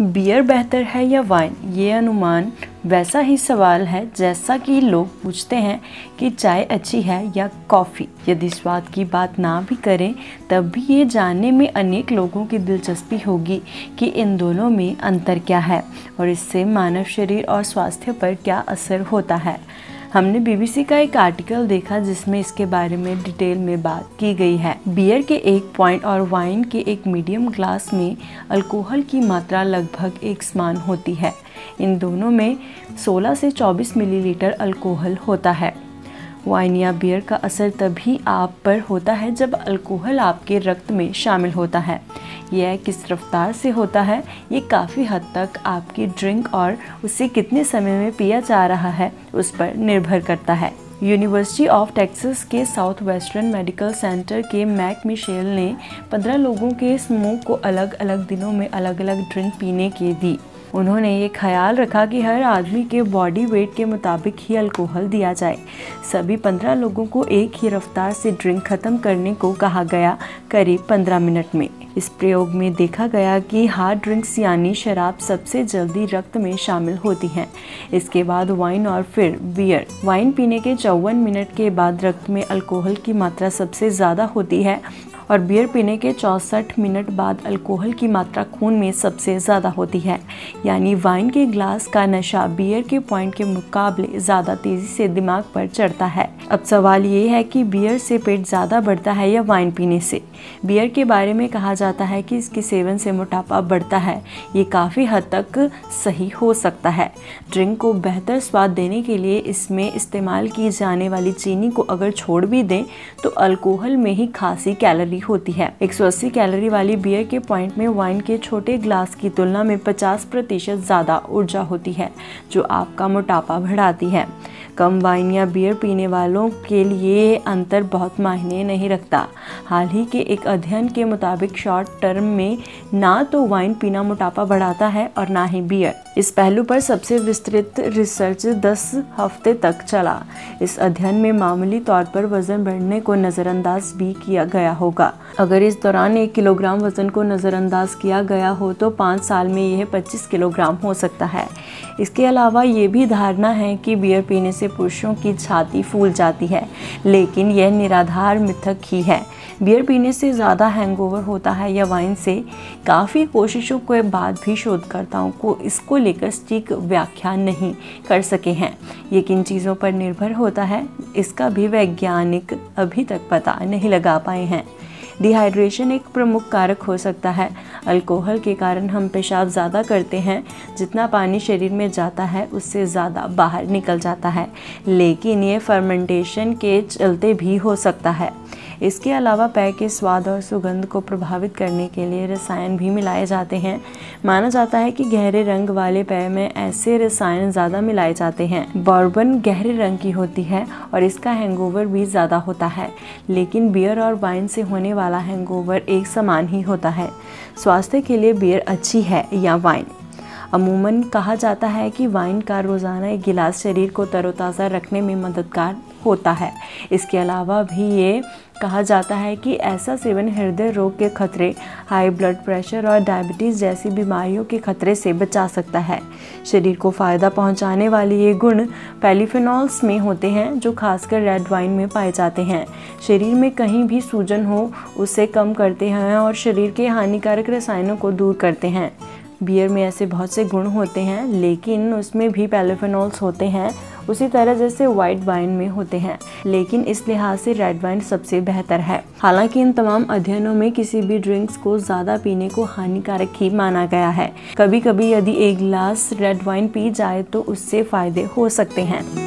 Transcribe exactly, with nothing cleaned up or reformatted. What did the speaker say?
Beer बेहतर है या वाइन, ये अनुमान वैसा ही सवाल है जैसा कि लोग पूछते हैं कि चाय अच्छी है या कॉफ़ी। यदि स्वाद की बात ना भी करें तब भी ये जानने में अनेक लोगों की दिलचस्पी होगी कि इन दोनों में अंतर क्या है और इससे मानव शरीर और स्वास्थ्य पर क्या असर होता है। हमने बीबीसी का एक आर्टिकल देखा जिसमें इसके बारे में डिटेल में बात की गई है। बियर के एक पॉइंट और वाइन के एक मीडियम ग्लास में अल्कोहल की मात्रा लगभग एक समान होती है। इन दोनों में सोलह से चौबीस मिलीलीटर अल्कोहल होता है। वाइन या बियर का असर तभी आप पर होता है जब अल्कोहल आपके रक्त में शामिल होता है। यह किस रफ्तार से होता है, ये काफ़ी हद तक आपकी ड्रिंक और उसे कितने समय में पिया जा रहा है उस पर निर्भर करता है। यूनिवर्सिटी ऑफ टेक्सास के साउथ वेस्टर्न मेडिकल सेंटर के मैक मिशेल ने पंद्रह लोगों के समूह को अलग अलग दिनों में अलग अलग ड्रिंक पीने की दी। उन्होंने ये ख्याल रखा कि हर आदमी के बॉडी वेट के मुताबिक ही अल्कोहल दिया जाए। सभी पंद्रह लोगों को एक ही रफ्तार से ड्रिंक ख़त्म करने को कहा गया, करीब पंद्रह मिनट में। इस प्रयोग में देखा गया कि हार्ड ड्रिंक्स यानी शराब सबसे जल्दी रक्त में शामिल होती हैं, इसके बाद वाइन और फिर बियर। वाइन पीने के चौवन मिनट के बाद रक्त में अल्कोहल की मात्रा सबसे ज़्यादा होती है और बियर पीने के चौंसठ मिनट बाद अल्कोहल की मात्रा खून में सबसे ज़्यादा होती है। यानी वाइन के ग्लास का नशा बियर के पॉइंट के मुकाबले ज़्यादा तेज़ी से दिमाग पर चढ़ता है। अब सवाल ये है कि बियर से पेट ज़्यादा बढ़ता है या वाइन पीने से। बियर के बारे में कहा जाता है कि इसके सेवन से मोटापा बढ़ता है। ये काफ़ी हद तक सही हो सकता है। ड्रिंक को बेहतर स्वाद देने के लिए इसमें इस्तेमाल की जाने वाली चीनी को अगर छोड़ भी दें तो अल्कोहल में ही खासी कैलोरी होती है। एक सौ अस्सी कैलोरी वाली बियर के पॉइंट में वाइन के छोटे ग्लास की तुलना में पचास प्रतिशत ज़्यादा ऊर्जा होती है, जो आपका मोटापा बढ़ाती है। कम वाइन या बियर पीने वालों के लिए अंतर बहुत मायने नहीं रखता। हाल ही के एक अध्ययन के मुताबिक शॉर्ट टर्म में ना तो वाइन पीना मोटापा बढ़ाता है और ना ही बियर। इस पहलू पर सबसे विस्तृत रिसर्च दस हफ्ते तक चला। इस अध्ययन में मामूली तौर पर वजन बढ़ने को नज़रअंदाज भी किया गया होगा। अगर इस दौरान एक किलोग्राम वजन को नज़रअंदाज किया गया हो तो पाँच साल में यह पच्चीस किलोग्राम हो सकता है। इसके अलावा ये भी धारणा है कि बियर पीने से पुरुषों की छाती फूल जाती है, लेकिन यह निराधार मिथक ही है। बियर पीने से ज़्यादा हैंगओवर होता है या वाइन से। काफ़ी कोशिशों के बाद भी शोधकर्ताओं को इसको लेकर सटीक व्याख्या नहीं कर सके हैं। ये किन चीज़ों पर निर्भर होता है इसका भी वैज्ञानिक अभी तक पता नहीं लगा पाए हैं। डिहाइड्रेशन एक प्रमुख कारक हो सकता है। अल्कोहल के कारण हम पेशाब ज़्यादा करते हैं। जितना पानी शरीर में जाता है उससे ज़्यादा बाहर निकल जाता है, लेकिन ये फर्मेंटेशन के चलते भी हो सकता है। इसके अलावा पेय के स्वाद और सुगंध को प्रभावित करने के लिए रसायन भी मिलाए जाते हैं। माना जाता है कि गहरे रंग वाले पेय में ऐसे रसायन ज़्यादा मिलाए जाते हैं। बॉर्बन गहरे रंग की होती है और इसका हैंगओवर भी ज़्यादा होता है, लेकिन बियर और वाइन से होने वाला हैंगओवर एक समान ही होता है। स्वास्थ्य के लिए बियर अच्छी है या वाइन? अमूमन कहा जाता है कि वाइन का रोज़ाना एक गिलास शरीर को तरोताज़ा रखने में मददगार होता है। इसके अलावा भी ये कहा जाता है कि ऐसा सेवन हृदय रोग के खतरे, हाई ब्लड प्रेशर और डायबिटीज़ जैसी बीमारियों के खतरे से बचा सकता है। शरीर को फ़ायदा पहुंचाने वाले ये गुण पॉलीफेनॉल्स में होते हैं, जो खासकर रेड वाइन में पाए जाते हैं। शरीर में कहीं भी सूजन हो उसे कम करते हैं और शरीर के हानिकारक रसायनों को दूर करते हैं। बियर में ऐसे बहुत से गुण होते हैं, लेकिन उसमें भी पॉलीफेनॉल्स होते हैं, उसी तरह जैसे वाइट वाइन में होते हैं, लेकिन इस लिहाज से रेड वाइन सबसे बेहतर है। हालांकि इन तमाम अध्ययनों में किसी भी ड्रिंक्स को ज़्यादा पीने को हानिकारक ही माना गया है। कभी कभी यदि एक गिलास रेड वाइन पी जाए तो उससे फ़ायदे हो सकते हैं।